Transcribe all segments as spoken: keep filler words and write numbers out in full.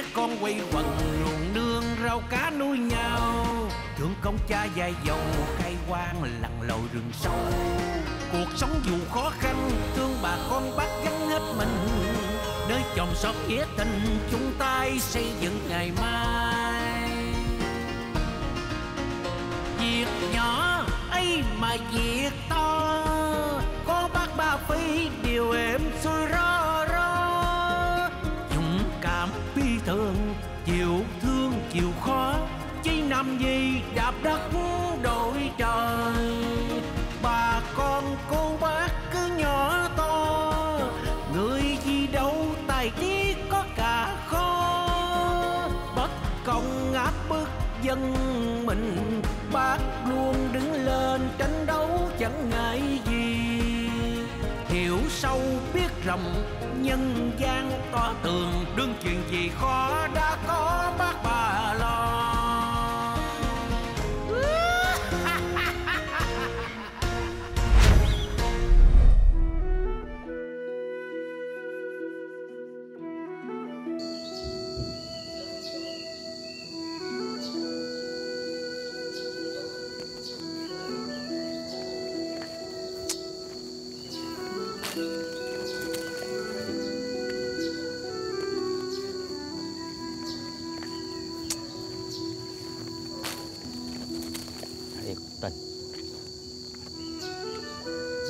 đứa con quay quần ruộng nương rau cá nuôi nhau. Thương công cha dài dầu khai quang lặn lội rừng sâu. Cuộc sống dù khó khăn thương bà con bác gánh hết mình. Nơi chòm xóm nghĩa tình chung tay xây dựng ngày mai. Việc nhỏ ấy mà việc to, có bác Ba Phi điều êm xuôi rõ rõ. Dũng cảm phi thường chịu thương chịu khó, chỉ làm gì đạp đất đổi trời. Bà con cô bác cứ nhỏ to, người gì đâu tài trí có cả khó. Bất công áp bức dân mình, bác luôn đứng lên tranh đấu chẳng ngại gì. Hiểu sâu biết rộng nhân gian to tường, đương chuyện gì khó đã có bác Ba lo.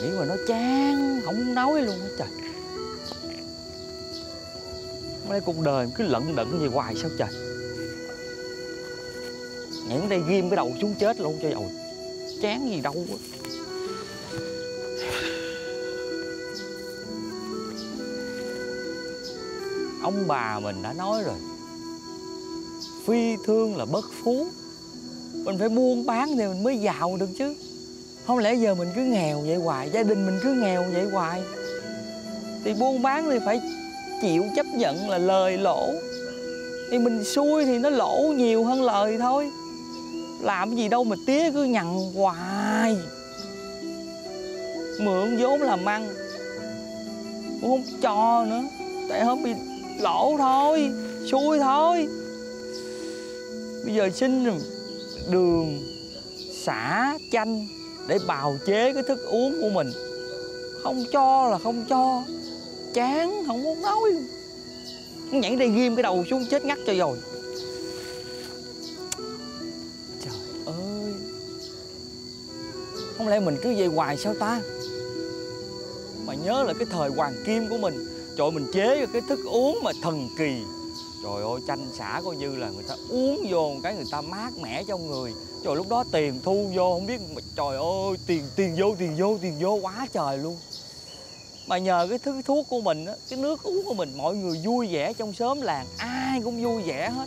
Nghĩ mà nó chán, không nói luôn á trời. Mới đây cuộc đời cứ lận đận về hoài sao trời. Nhảy đây ghim cái đầu xuống chết luôn cho rồi. Chán gì đâu á. Ông bà mình đã nói rồi, phi thương là bất phú. Mình phải buôn bán thì mình mới giàu được chứ. Không lẽ giờ mình cứ nghèo vậy hoài, gia đình mình cứ nghèo vậy hoài. Thì buôn bán thì phải chịu chấp nhận là lời lỗ. Thì mình xui thì nó lỗ nhiều hơn lời thôi. Làm gì đâu mà tía cứ nhằn hoài. Mượn vốn làm ăn cũng không cho nữa, tại hôm bị lỗ thôi, xui thôi. Bây giờ xin đường, xả, chanh để bào chế cái thức uống của mình. Không cho là không cho. Chán, không muốn nói. Nhảy đây ghim cái đầu xuống chết ngắt cho rồi. Trời ơi, không lẽ mình cứ về hoài sao ta. Mà nhớ là cái thời hoàng kim của mình, trời ơi, mình chế cái thức uống mà thần kỳ. Trời ơi, chanh xả coi như là người ta uống vô cái người ta mát mẻ trong người. Trời, lúc đó tiền thu vô không biết mà, trời ơi, tiền tiền vô tiền vô tiền vô quá trời luôn. Mà nhờ cái thứ thuốc của mình á, cái nước uống của mình, mọi người vui vẻ trong xóm làng, ai cũng vui vẻ hết.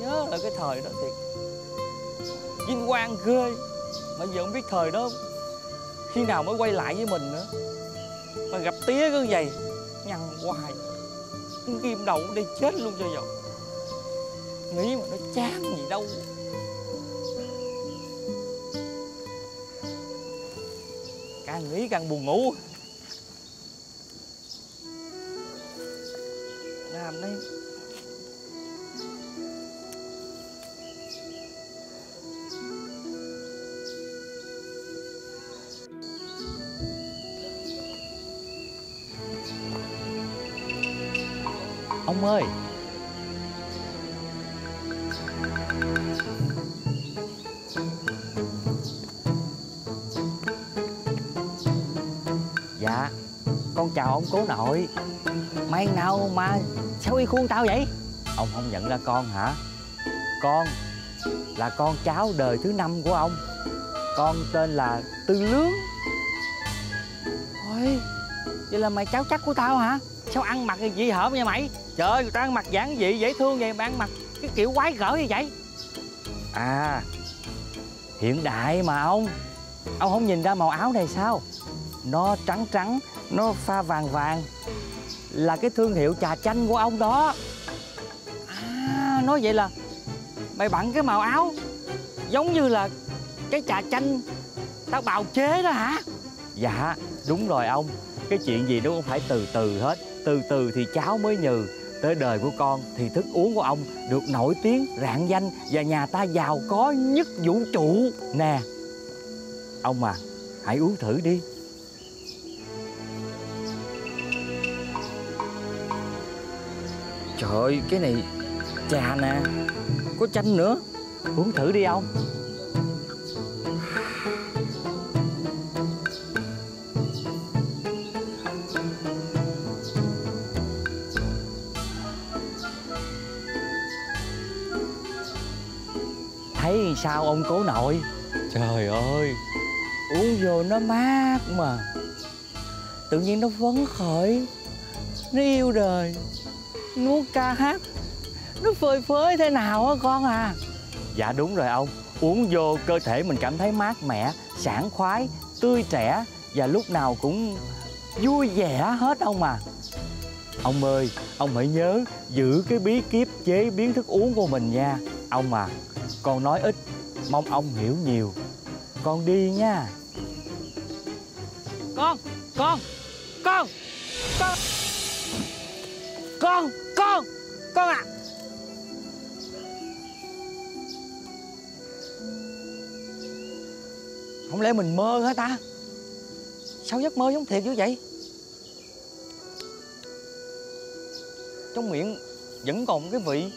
Nhớ là cái thời đó thiệt vinh quang ghê. Mà giờ không biết thời đó khi nào mới quay lại với mình nữa. Mà gặp tía cứ vậy nhằn hoài, ghim đầu đây chết luôn cho rồi. Nghĩ mà nó chán gì đâu. Càng nghĩ càng buồn ngủ. Làm đi. Ông ơi, chào ông cố nội. May nào mà sao y khuôn tao vậy? Ông không nhận ra con hả? Con là con cháu đời thứ năm của ông. Con tên là Tư Lướng. Ôi, vậy là mày cháu chắc của tao hả? Sao ăn mặc gì hổm vậy mày? Trời ơi, tao ăn mặc giản dị dễ thương vậy mà ăn mặc cái kiểu quái gở như vậy. À, hiện đại mà ông. Ông không nhìn ra màu áo này sao? Nó trắng trắng, nó pha vàng vàng, là cái thương hiệu trà chanh của ông đó. À, nói vậy là mày bận cái màu áo giống như là cái trà chanh tao bào chế đó hả? Dạ, đúng rồi ông. Cái chuyện gì nó cũng phải từ từ hết. từ từ thì cháu mới nhừ. Tới đời của con thì thức uống của ông được nổi tiếng, rạng danh và nhà ta giàu có nhất vũ trụ. Nè, ông à, hãy uống thử đi. Trời ơi, cái này trà nè, có chanh nữa. Uống thử đi ông. Thấy sao ông cố nội? Trời ơi, uống vô nó mát mà, tự nhiên nó phấn khởi, nó yêu đời, nuốt ca hát, nó phơi phới thế nào á con à? Dạ đúng rồi ông, uống vô cơ thể mình cảm thấy mát mẻ, sảng khoái, tươi trẻ và lúc nào cũng vui vẻ hết ông à. Ông ơi, ông hãy nhớ giữ cái bí kíp chế biến thức uống của mình nha ông à. Con nói ít, mong ông hiểu nhiều. Con đi nha. Con, con, con, con, con, con, con ạ. Không lẽ mình mơ hả ta? Sao giấc mơ giống thiệt dữ vậy? Trong miệng vẫn còn cái vị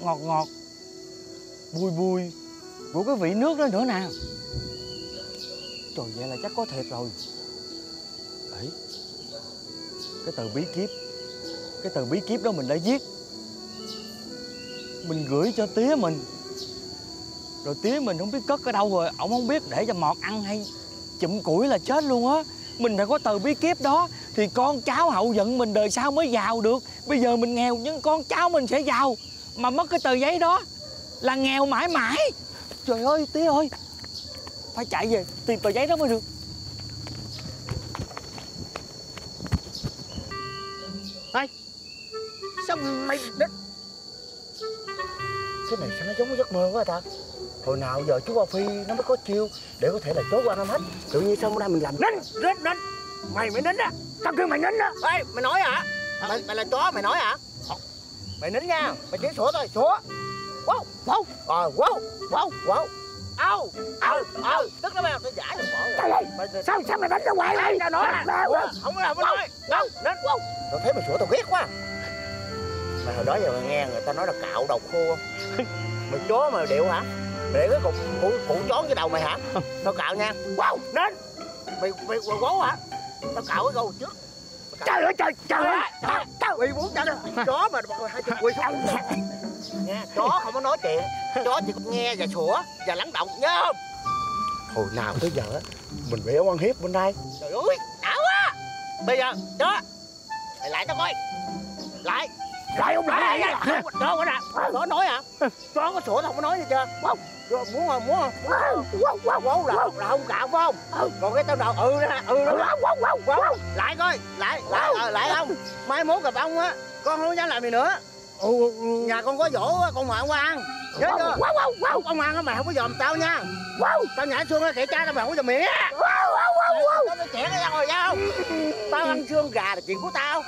ngọt ngọt, bùi bùi của cái vị nước đó nữa nè. Trời, vậy là chắc có thiệt rồi. Ấy, cái tờ bí kíp, cái tờ bí kíp đó mình đã viết, mình gửi cho tía mình, rồi tía mình không biết cất ở đâu rồi. Ổng không biết để cho mọt ăn hay chụm củi là chết luôn á. Mình phải có tờ bí kíp đó thì con cháu hậu vận mình đời sau mới giàu được. Bây giờ mình nghèo nhưng con cháu mình sẽ giàu. Mà mất cái tờ giấy đó là nghèo mãi mãi. Trời ơi tía ơi, phải chạy về tìm tờ giấy đó mới được. Này, sao mày đứt? Cái này sao nó giống giấc mơ quá ta. Hồi nào giờ chú Ba Phi nó mới có chiêu để có thể là trốn qua năm hết. Tự nhiên sao hôm nay mình làm. Nín, nín, nín. Mày mày nín á, tao kêu mày nín á. Ê, mày nói hả? À? Mày, mày là chó, mày nói hả? Mày nín nha, mày chỉ sủa thôi, sủa. Wow, wow, wow, wow, wow, wow. Au, au, au. Tức nó mày, nó giải rồi bỏ rồi. Sao, sao mày đánh ra ngoài đây? Tao nói, không có đâu, không nói. Đâu, nín. Tao thấy mày sủa tao ghét quá. Mày hồi đó giờ mày nghe người ta nói là cạo đầu khô không? Mày chó mày điệu hả? Mày để cái cục củ, củ chón cái đầu mày hả? Tao cạo nha. Wow, nín. Mày, mày quấn hả? Tao cạo cái câu trước. Trời ơi, trời, trời ơi. Tao bị muốn chặt. Chó mà hai chục quỳ xuống. Nha, chó không có nói chuyện, chó chỉ có nghe và sủa và lắng động, nhớ không? Hồi nào tới giờ mình bị oan hiếp bên đây. Trời ơi, đảo quá. Bây giờ chó mày lại tao coi. Lại. Lại ông lại. Chó hả? Chó nói hả? Chó có sủa tao không có nói gì chưa? Không. Muốn không? Muốn không? Quấu là là không cạo phải không? Còn cái tao đầu ừ đó, ừ đó. Lại coi, lại, lại, lại không? Mai mốt gặp ông á, con không dám làm gì nữa. Ừ, nhà con có dỗ con mời ông ăn nhớ chưa? Wow, wow, wow. Ông ăn á mày không có dòm tao nha. Wow. Tao nhảy xương á kệ cha tao mày không có dòm miệng á. Wow, wow, wow, wow. Tao, tao trẻ cái ra rồi nha không? Tao ăn xương gà là chuyện của tao.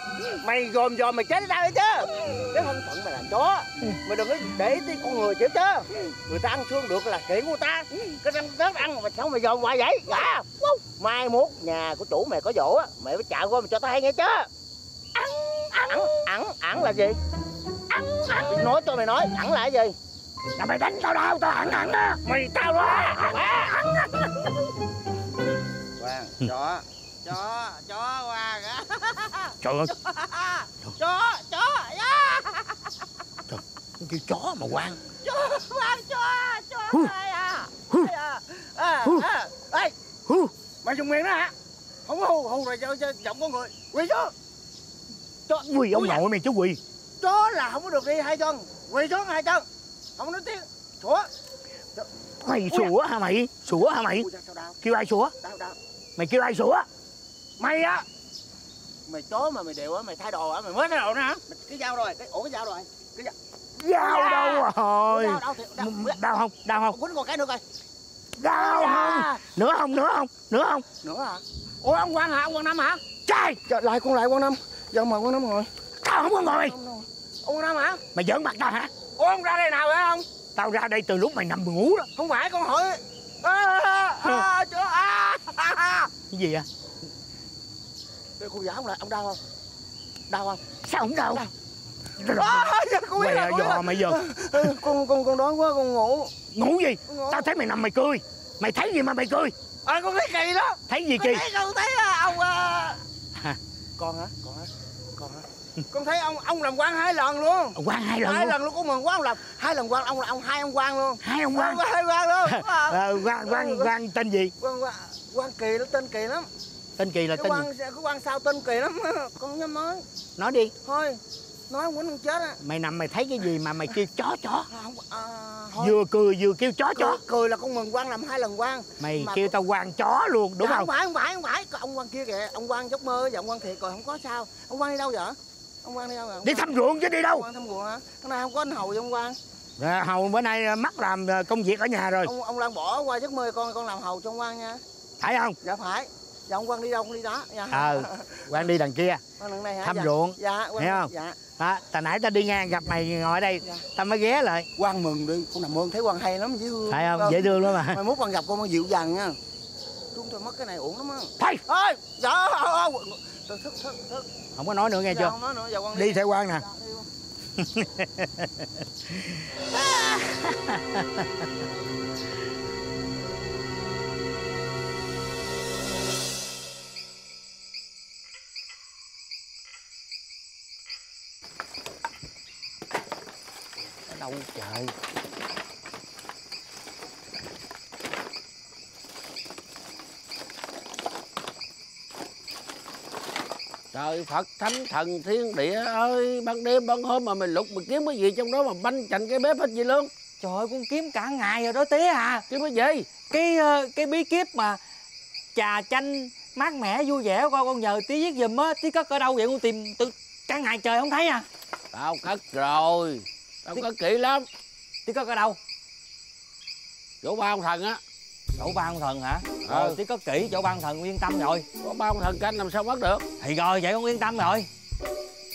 Mày dòm dòm mày chết với tao đấy chứ. Cái thân phận mày là chó, mày đừng có để đi con người chịu chứ. Người ta ăn xương được là chuyện của ta. Cái năm tết ăn mà sao mày dòm hoài vậy? Dạ. Wow. Mai mốt nhà của chủ mày có dỗ á, mày phải chạy qua mày cho tao hay nghe chứ. Ăn, ăn, ăn, ăn là gì? Nói cho mày nói, ẵng là cái gì? Là mày đánh tao đâu, tao ẵng ẵng đó. Mày tao đó. Quang, chó, chó, chó Quang á. Trời ơi. Chó, chó. Trời, nó kêu chó mà Quang. Chó, Quang, chó, chó ơi à. Ê, mày dùng miệng đó hả? Không có hù, hù rồi giọng con người. Quỳ chứ. Quỳ ông nội mày chứ quỳ. Chó là không có được đi hai chân, quỳ xuống hai chân, không nói tiếng, sủa. Mày sủa hả mày? Sủa hả mày? Kêu ai sủa? Mày kêu ai sủa? Mày á, mày chó mà mày đều á, mày thay đồ á, mày mới thay đồ nữa hả? Cái dao rồi, cái ổ cái dao rồi, cái dao đâu rồi? Đau không? Đau không? Quýnh con cái nữa coi. Đau không? Nữa không? Nữa không? Nữa không? Nữa hả? Ủa ông Quang hả? Ông Quang Năm hả? Trời, lại con lại Quang Năm. Dạ mời Quang Năm ngồi. Tao không có ngồi. Ông Quang Năm hả? Mày giỡn mặt tao hả? Ủa ông ra đây nào vậy ông? Tao ra đây từ lúc mày nằm ngủ đó. Không phải con hỏi. Cái gì vậy? Đây cô giả không lại, ông đau không? Đau không? Sao không đau? Mày dò mày giờ. Con con con đói quá con ngủ. Ngủ gì? Tao thấy mày nằm mày cười. Mày thấy gì mà mày cười? Ờ con thấy kỳ đó. Thấy gì kỳ? Con thấy ông. Con hả? Con hả? Con hả? Con thấy ông ông làm quan hai lần luôn. Quan hai lần. Hai lần luôn, con mừng quá ông làm hai lần quan, ông là ông hai ông quan luôn. Hai ông quan. Hai quan luôn. Quan quan quan tên gì? Quan quan kỳ nó tên kỳ lắm. Tên kỳ là tên gì? Cái quan sao tên kỳ lắm. Con nhắm nói. Nói đi. Thôi. Nói không muốn chết á. Mày nằm mày thấy cái gì mà mày kêu chó chó? Không, à, vừa cười vừa kêu chó chó. Cười, cười là con mừng quan làm hai lần quan. Mày mà kêu tao quan chó luôn đúng không? Không phải không phải không phải. Ông quan kia kìa, ông quan giấc mơ và ông quan thiệt rồi không có sao. Ông quan đi đâu vậy? Ông quan đi đâu vậy? Đi thăm ruộng chứ đi đâu? Ông quan thăm ruộng hả? Hôm nay không có anh Hầu với ông quan. À, Hầu bữa nay mắc làm công việc ở nhà rồi. Ông ông đang bỏ qua giấc mơ con con làm Hầu cho ông quan nha. Phải không? Dạ phải. Dạ ông quan đi đâu? Ông đi đó nha. Ờ. Quan đi đằng kia. Đằng này hả? Thăm dạ. ruộng. Dạ. Quan, không? Dạ. Đó, tại nãy tao đi ngang gặp mày ngồi ở đây, dạ. tao mới ghé lại. Quan mừng đi, con nằm mơ thấy quan hay lắm dễ thương. Phải không? Dễ thương lắm mà. Mai mốt quan gặp con dịu dàng nha. Chúng tôi mất cái này uổng lắm á. Thôi. Ơi, dạ. Thức thức thức. Không có nói nữa nghe dạ, chưa? Không nói nữa, dạ quan đi. Đi theo quan nè. Đâu trời. Trời Phật thánh thần thiên địa ơi, ban đêm ban hôm mà mình lục mình kiếm cái gì trong đó mà banh chành cái bếp hết gì luôn. Trời ơi con kiếm cả ngày rồi đó tía à. Kiếm cái gì? Cái cái bí kíp mà trà chanh mát mẻ vui vẻ coi, con nhờ tí viết giùm á. Tí cất ở đâu vậy? Con tìm từ cả ngày trời không thấy à. Tao cất rồi. Tao tí... có kỹ lắm. Tí cất ở đâu? Chỗ ba ông thần á. Chỗ ba ông thần hả? Ờ, ờ tí cất kỹ chỗ ba ông thần, yên tâm rồi. Có ba ông thần canh làm sao mất được. Thì rồi vậy con yên tâm rồi.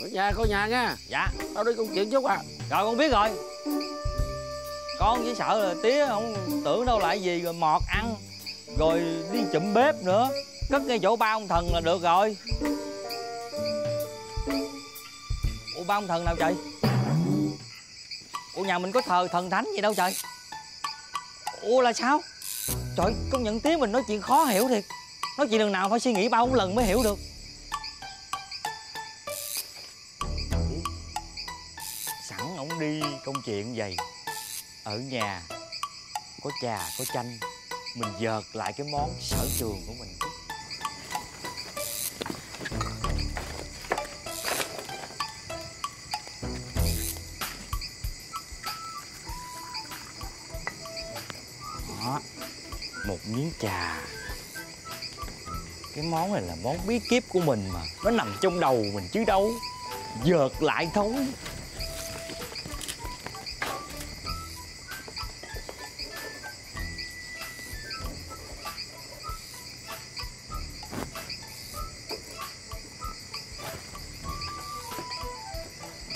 Ở nhà coi nhà nha. Dạ. Tao đi công chuyện chút à. Rồi con biết rồi. Con chỉ sợ là tía không tưởng đâu lại gì rồi mọt ăn. Rồi đi chụm bếp nữa. Cất ngay chỗ ba ông thần là được rồi. Ủa ba ông thần nào trời? Ủa nhà mình có thờ thần thánh gì đâu trời. Ủa là sao? Trời công nhận tiếng mình nói chuyện khó hiểu thiệt. Nói chuyện lần nào phải suy nghĩ bao nhiêu lần mới hiểu được. Sẵn ổng đi công chuyện vậy. Ở nhà có trà có chanh, mình dợt lại cái món sở trường của mình. Một miếng trà. Cái món này là món bí kíp của mình mà. Nó nằm trong đầu mình chứ đâu. Dợt lại thôi.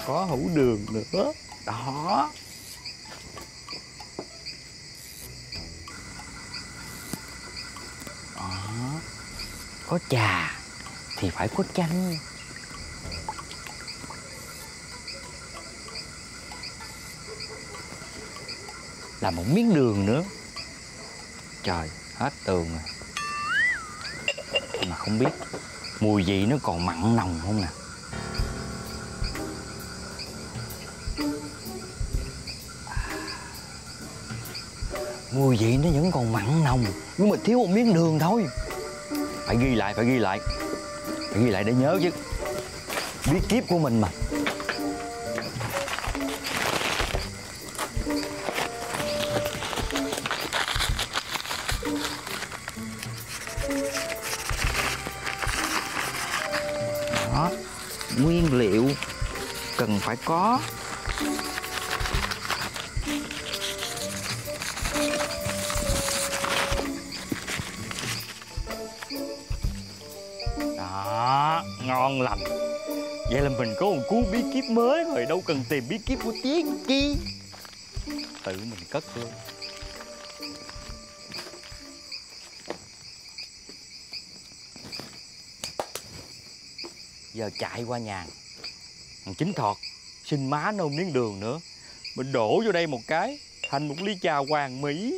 Có hũ đường nữa. Đó. Có trà thì phải có chanh. Là một miếng đường nữa. Trời, hết tường rồi. Mà không biết mùi vị nó còn mặn nồng không nè. Mùi vị nó vẫn còn mặn nồng, nhưng mà thiếu một miếng đường thôi. Phải ghi lại, phải ghi lại. Phải ghi lại để nhớ chứ. Bí kíp của mình mà. Đó. Nguyên liệu cần phải có. Ngon lành. Vậy là mình có một cú bí kíp mới rồi, đâu cần tìm bí kíp của Tiến chi. Tự mình cất luôn. Giờ chạy qua nhà thằng Chính Thọt xin má nấu miếng đường nữa, mình đổ vô đây một cái thành một ly trà hoàng mỹ.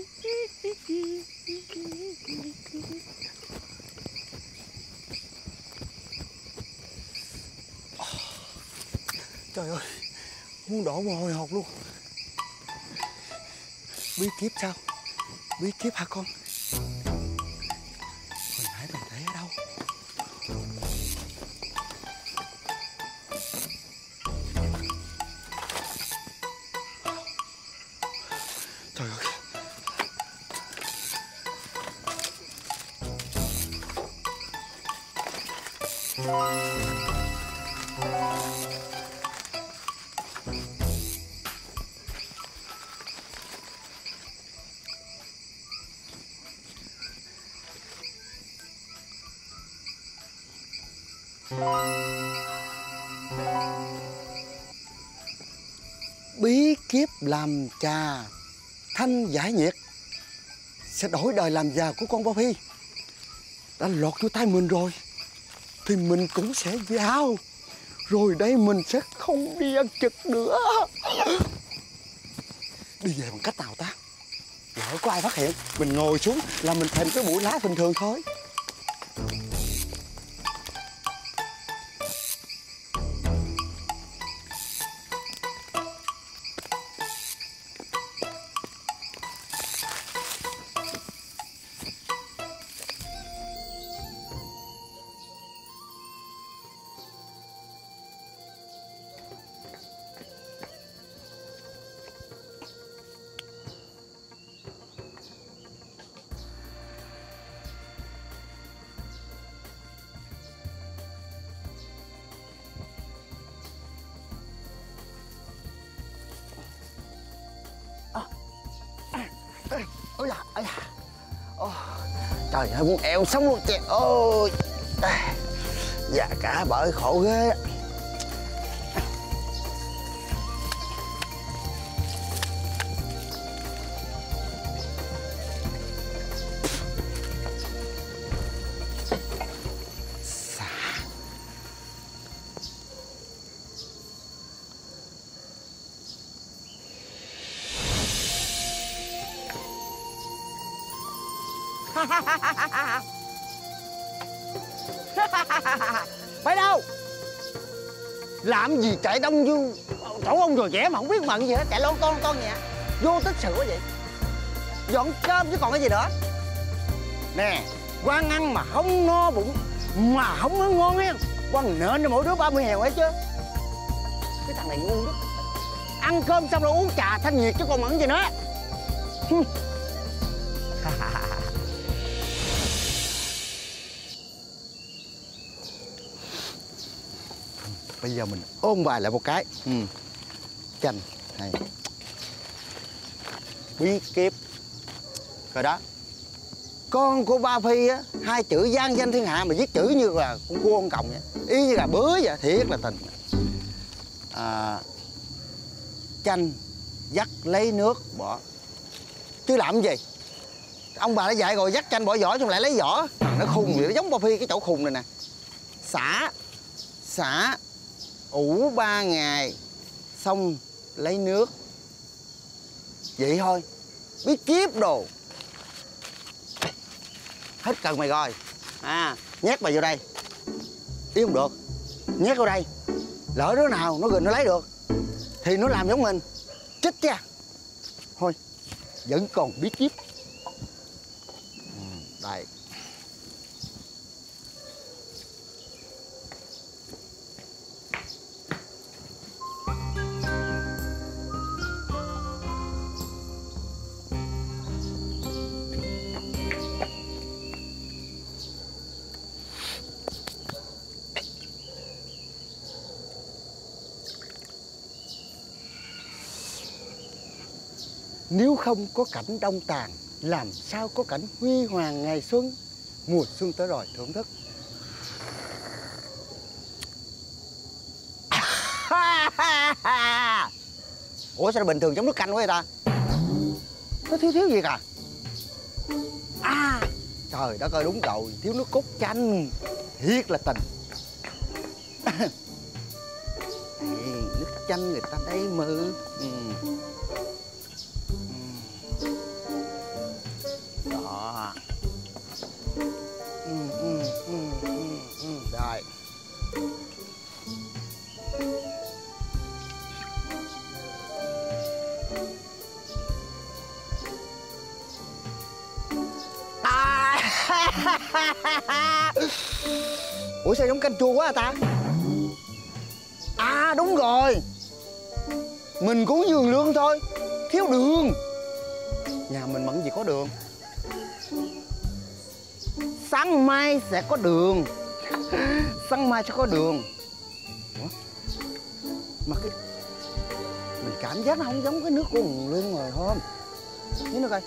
Trời ơi, muốn đổ mồ hôi hột luôn. Bí kíp sao? Bí kíp hả con? Hồi nãy mình thấy ở đâu? Trời ơi. Bí kíp làm trà thanh giải nhiệt sẽ đổi đời làm già của con Bao Phi đã lọt vô tay mình rồi thì mình cũng sẽ vào, rồi đây mình sẽ không đi ăn trực nữa. Đi về bằng cách nào ta? Lỡ có ai phát hiện mình ngồi xuống là mình thành cái bụi lá bình thường thôi. Ôi là, ôi là. Ôi, trời ơi, muốn eo sống luôn chị ơi. Già cả bởi khổ ghê. Phải đâu? Làm gì chạy đông như chỗ ông rồi trẻ mà không biết mận gì hết, chạy lon ton con nhẹ, vô tích sự quá vậy. Dọn cơm chứ còn cái gì nữa. Nè, quan ăn mà không no bụng, mà không ăn ngon hen. Quan nợ cho mỗi đứa ba mươi hèo ấy chứ. Cái thằng này ngu đó. Ăn cơm xong rồi uống trà thanh nhiệt chứ còn mận gì nữa. Bây giờ mình ôm bài lại một cái. Ừ. Chanh này. Bí kíp. Rồi đó. Con của Ba Phi á, hai chữ gian danh thiên hạ mà viết chữ như là con cua con còng vậy. Ý như là bứa vậy, thiệt là tình. À, chanh dắt lấy nước bỏ. Chứ làm gì? Ông bà đã dạy rồi, dắt chanh bỏ vỏ xong lại lấy vỏ. Nó khùng vậy, nó giống Ba Phi cái chỗ khùng này nè. Xả. Xả ủ ba ngày xong lấy nước. Vậy thôi. Bí kíp đồ. Hết cần mày rồi. À, nhét mày vô đây. Ý không được. Nhét vô đây. Lỡ đứa nào nó gần nó lấy được thì nó làm giống mình. Chích cha. Thôi. Vẫn còn bí kíp. Ừ, đây. Nếu không có cảnh đông tàn, làm sao có cảnh huy hoàng ngày xuân. Mùa xuân tới rồi thưởng thức. Ủa sao bình thường giống nước canh quá vậy ta? Nó thiếu thiếu gì cả. À trời đất ơi, đúng rồi, thiếu nước cốt chanh. Thiệt là tình. Ê, nước chanh người ta đây mà. Ừ. Đó. Ừ, ừ, ừ, ừ, ừ. Rồi. Ủa sao giống canh chua quá à ta? À đúng rồi, mình cũng dường lương thôi, thiếu đường. Nhà mình mận gì có đường. Sáng mai sẽ có đường. Sáng mai sẽ có đường. Ủa? Mà cái... mình cảm giác nó không giống cái nước của mình luôn rồi không? Nhìn nó coi.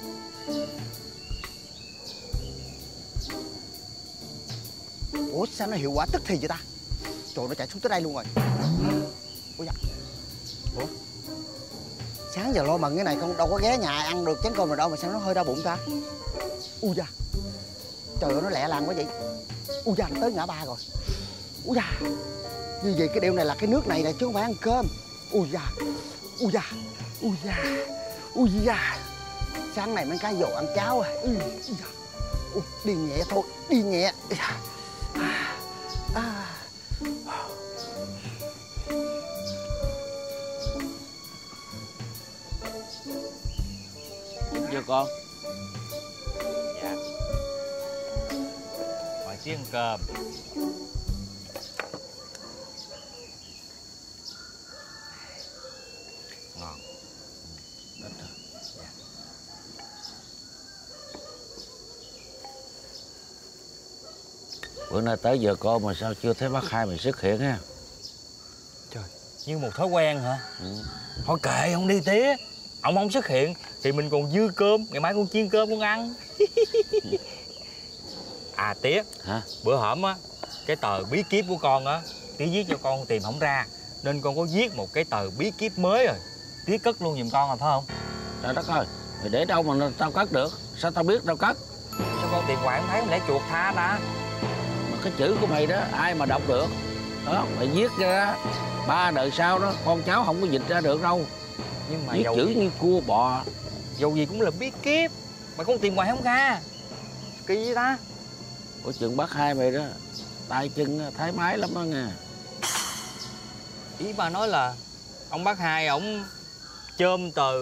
Ủa sao nó hiệu quả tức thì vậy ta? Trời, nó chạy xuống tới đây luôn rồi. Ủa dạ. Ủa? Sáng giờ lo mần cái này không, đâu có ghé nhà ăn được chén cơm rồi đâu mà sao nó hơi đau bụng ta? Ui da. Trời ơi, nó lẹ làng quá vậy. Ui da, nó tới ngã ba rồi. Ui da. Như vậy cái điều này là cái nước này này chứ không phải ăn cơm. Ui da. Ui da. Ui da. Ui da. Sáng này mấy cái dầu ăn cháo à. Ui da. Ui, đi nhẹ thôi, đi nhẹ. Ui da. À. Chưa con? Dạ. Hỏi chiên cơm. Ngon. Đất rồi. Dạ. Bữa nay tới giờ con mà sao chưa thấy bác Hai mình xuất hiện ha? Trời, như một thói quen hả? Ừ. Thôi kệ, không đi tía. Ông không xuất hiện thì mình còn dư cơm, ngày mai con chiên cơm con ăn. À tía, hả? Bữa hổm á, cái tờ bí kíp của con á, tía viết cho con tìm không ra, nên con có viết một cái tờ bí kíp mới rồi. Tía cất luôn giùm con rồi phải không? Trời đất ơi, mày để đâu mà tao cất được? Sao tao biết tao cất? Sao con tìm hoài không thấy, không lẽ chuột tha ta? Cái chữ của mày đó ai mà đọc được đó, mày viết ra ba đời sau đó con cháu không có dịch ra được đâu. Nhưng mà viết chữ gì? Như cua bò dầu gì cũng là bí kíp mà con tìm hoài không ra, kỳ vậy ta? Ủa chừng bác Hai mày đó tay chân thái mái lắm đó nghe. Ý ba nói là ông bác Hai ổng chôm tờ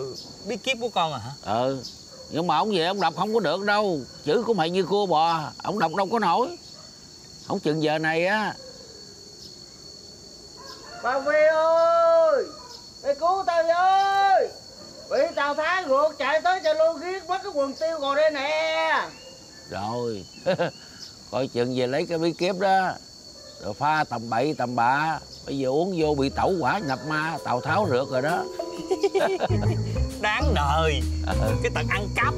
bí kíp của con à hả? Ừ, nhưng mà ổng về ổng đọc không có được đâu, chữ của mày như cua bò, ổng đọc đâu có nổi. Không chừng giờ này á. Bà Phi ơi, mày cứu tao với, bị tao phá ruột chạy tới chạy luôn giết mất cái quần tiêu rồi đây nè. Rồi coi chừng về lấy cái bí kíp đó rồi pha tầm bậy tầm bạ, bây giờ uống vô bị tẩu quả nhập ma Tào Tháo rượt rồi đó. Đáng đời cái tật ăn cắp.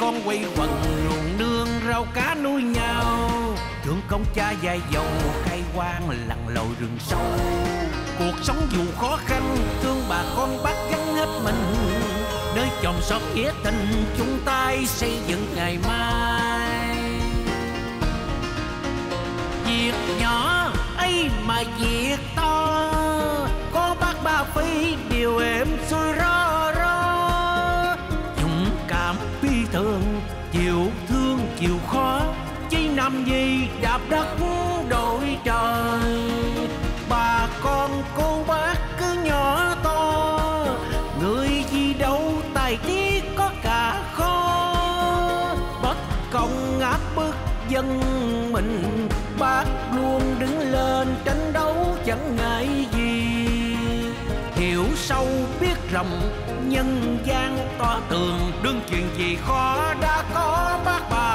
Con quay quần ruộng nương rau cá nuôi nhau, thương công cha dài dầu khai quang lặn lội rừng sâu. Cuộc sống dù khó khăn thương bà con bác gắn hết mình, nơi chòm xóm nghĩa tình chung tay xây dựng ngày mai. Việc nhỏ ấy mà việc to, có bác Ba Phi điều êm xuôi rõ rõ. Bi thường chịu thương chịu khó, chứ làm gì đạp đất đổi trời. Bà con cô bác cứ nhỏ to, người gì đâu tài trí có cả khó. Bất công áp bức dân mình, bác luôn đứng lên tranh đấu chẳng ngại gì. Hiểu sâu biết rộng nhân gian to tường, đương chuyện gì khó đã có bác Ba.